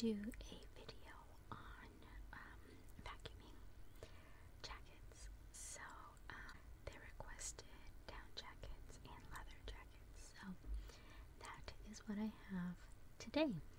do a video on vacuuming jackets, so they requested down jackets and leather jackets, so that is what I have today.